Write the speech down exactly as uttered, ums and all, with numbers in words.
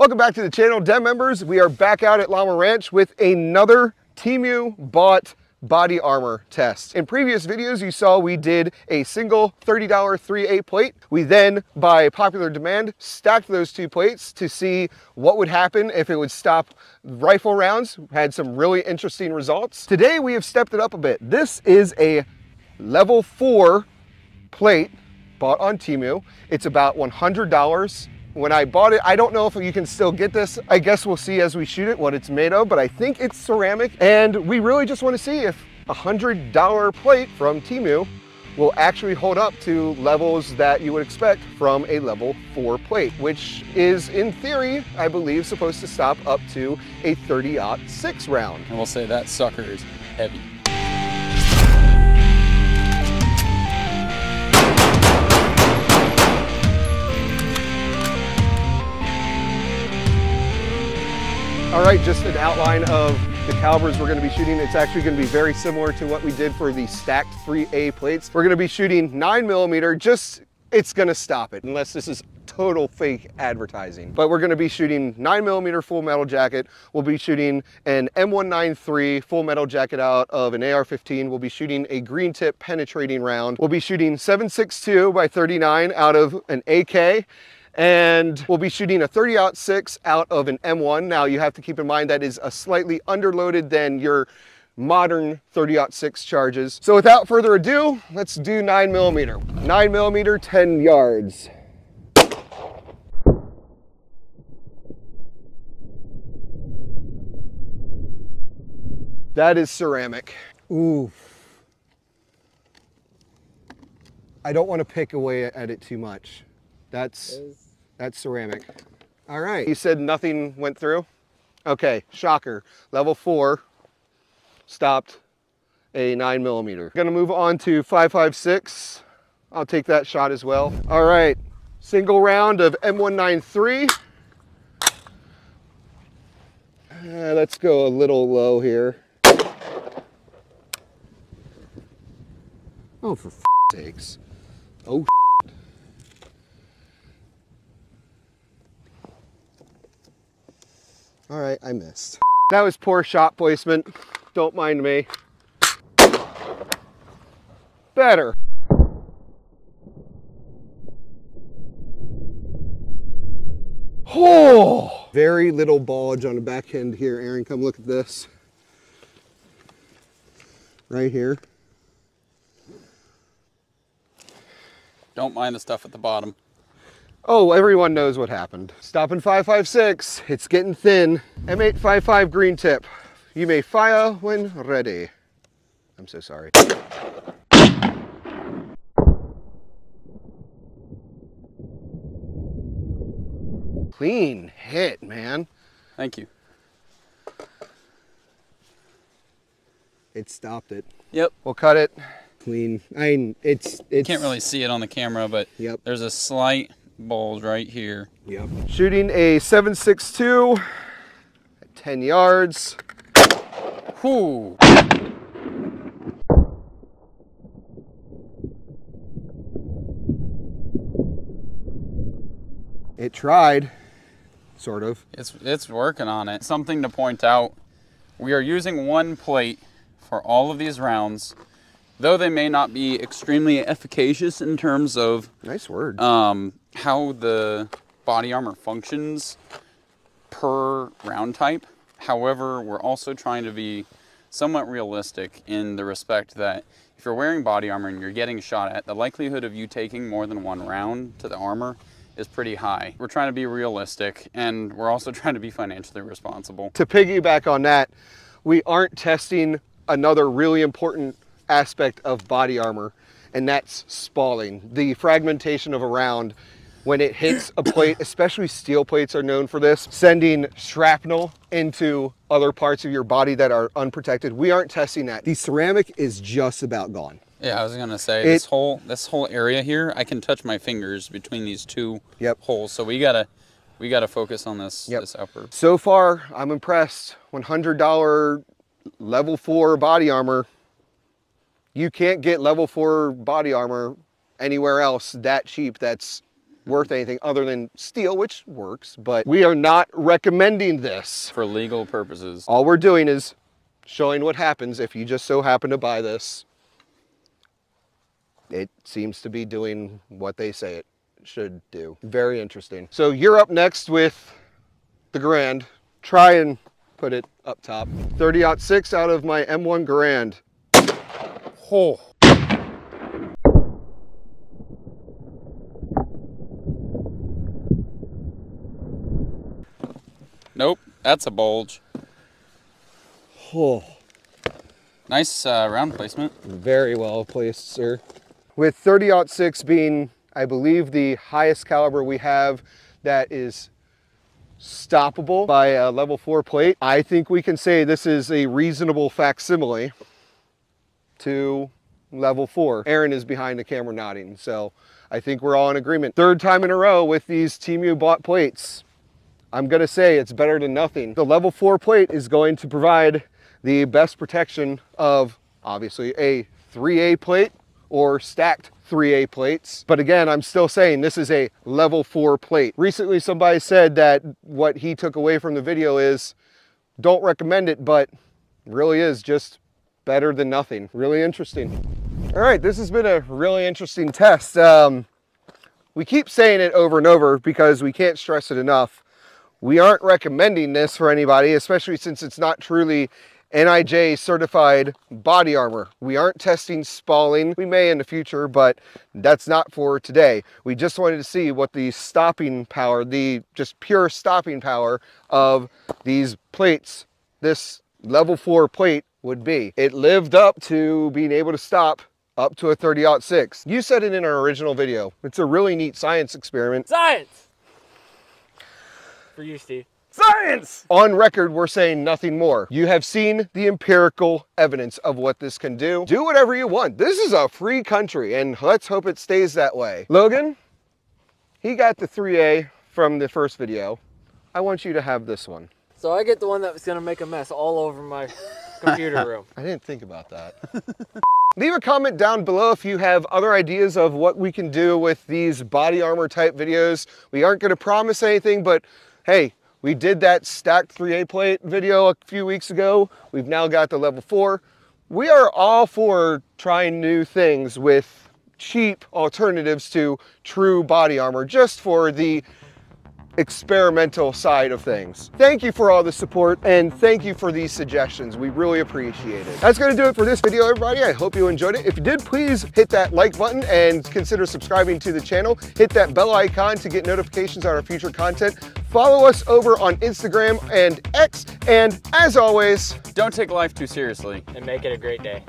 Welcome back to the channel, Dem members. We are back out at Llama Ranch with another Temu bought body armor test. In previous videos, you saw we did a single thirty dollar three A plate. We then, by popular demand, stacked those two plates to see what would happen if it would stop rifle rounds. We had some really interesting results. Today, we have stepped it up a bit. This is a level four plate bought on Temu. It's about one hundred dollars. When I bought it, I don't know if you can still get this. I guess we'll see as we shoot it what it's made of, but I think it's ceramic. And we really just want to see if a one hundred dollar plate from Temu will actually hold up to levels that you would expect from a level four plate, which is, in theory, I believe, supposed to stop up to a thirty oh six round. And we'll say that sucker is heavy. All right, just an outline of the calibers we're going to be shooting. It's actually going to be very similar to what we did for the stacked three A plates. We're going to be shooting nine millimeter, just, it's going to stop it, unless this is total fake advertising. But we're going to be shooting nine millimeter full metal jacket. We'll be shooting an M one ninety-three full metal jacket out of an A R fifteen. We'll be shooting a green tip penetrating round. We'll be shooting seven sixty-two by thirty-nine out of an A K. And we'll be shooting a thirty oh six out of an M one. Now you have to keep in mind that is a slightly underloaded than your modern thirty oh six charges. So without further ado, let's do nine millimeter. Nine millimeter, ten yards. That is ceramic. Ooh. I don't want to pick away at it too much. That's, that's ceramic. All right. You said nothing went through? Okay, shocker. Level four stopped a nine millimeter. Gonna move on to five five six. I'll take that shot as well. All right, single round of M one ninety-three. Uh, let's go a little low here. Oh, for f sakes. Oh, all right, I missed. That was poor shot placement. Don't mind me. Better. Oh, very little bulge on the back end here. Aaron, come look at this. Right here. Don't mind the stuff at the bottom. Oh, everyone knows what happened. Stopping five five six, it's getting thin. M eight fifty-five green tip. You may fire when ready. I'm so sorry. Clean hit, man. Thank you. It stopped it. Yep. We'll cut it. Clean. I mean, it's, it's... Can't really see it on the camera, but yep. There's a slight bulge right here. Yep. Shooting a seven sixty-two at ten yards. Whoo. It tried, sort of. It's it's working on it. Something to point out, we are using one plate for all of these rounds. Though they may not be extremely efficacious in terms of nice word um, how the body armor functions per round type. However, we're also trying to be somewhat realistic in the respect that if you're wearing body armor and you're getting shot at, the likelihood of you taking more than one round to the armor is pretty high. We're trying to be realistic, and we're also trying to be financially responsible. To piggyback on that, we aren't testing another really important aspect of body armor, and that's spalling. The fragmentation of a round when it hits a plate, especially steel plates are known for this, sending shrapnel into other parts of your body that are unprotected. We aren't testing that. The ceramic is just about gone. Yeah, I was gonna say, it, this whole this whole area here, I can touch my fingers between these two yep. holes, so we gotta we gotta focus on this, yep. this upper. So far, I'm impressed. one hundred dollar level four body armor. You can't get level four body armor anywhere else that cheap that's worth anything other than steel, which works, but we are not recommending this. For legal purposes. All we're doing is showing what happens if you just so happen to buy this. It seems to be doing what they say it should do. Very interesting. So you're up next with the Garand. Try and put it up top. thirty oh six out of my M one Garand. Oh. Nope, that's a bulge. Oh. Nice uh, round placement. Very well placed, sir. With thirty oh six being, I believe, the highest caliber we have that is stoppable by a level four plate, I think we can say this is a reasonable facsimile to level four. Aaron is behind the camera nodding, so I think we're all in agreement. Third time in a row with these Temu bought plates. I'm gonna say it's better than nothing. The level four plate is going to provide the best protection of obviously a three A plate or stacked three A plates. But again, I'm still saying this is a level four plate. Recently, somebody said that what he took away from the video is don't recommend it, but really is just better than nothing. Really interesting. All right, this has been a really interesting test. Um, we keep saying it over and over because we can't stress it enough. We aren't recommending this for anybody, especially since it's not truly N I J certified body armor. We aren't testing spalling. We may in the future, but that's not for today. We just wanted to see what the stopping power, the just pure stopping power of these plates, this level four plate would be. It lived up to being able to stop up to a thirty oh six. You said it in our original video. It's a really neat science experiment. Science! For you, Steve. Science! On record, we're saying nothing more. You have seen the empirical evidence of what this can do. Do whatever you want. This is a free country, and let's hope it stays that way. Logan, he got the three A from the first video. I want you to have this one. So I get the one that was gonna make a mess all over my computer room. I didn't think about that. Leave a comment down below if you have other ideas of what we can do with these body armor type videos. We aren't gonna promise anything, but hey, we did that stacked three A plate video a few weeks ago. We've now got the level four. We are all for trying new things with cheap alternatives to true body armor, just for the experimental side of things. Thank you for all the support, and thank you for these suggestions. We really appreciate it. That's gonna do it for this video, everybody. I hope you enjoyed it. If you did, please hit that like button and consider subscribing to the channel. Hit that bell icon to get notifications on our future content. Follow us over on Instagram and X, and as always, don't take life too seriously and make it a great day.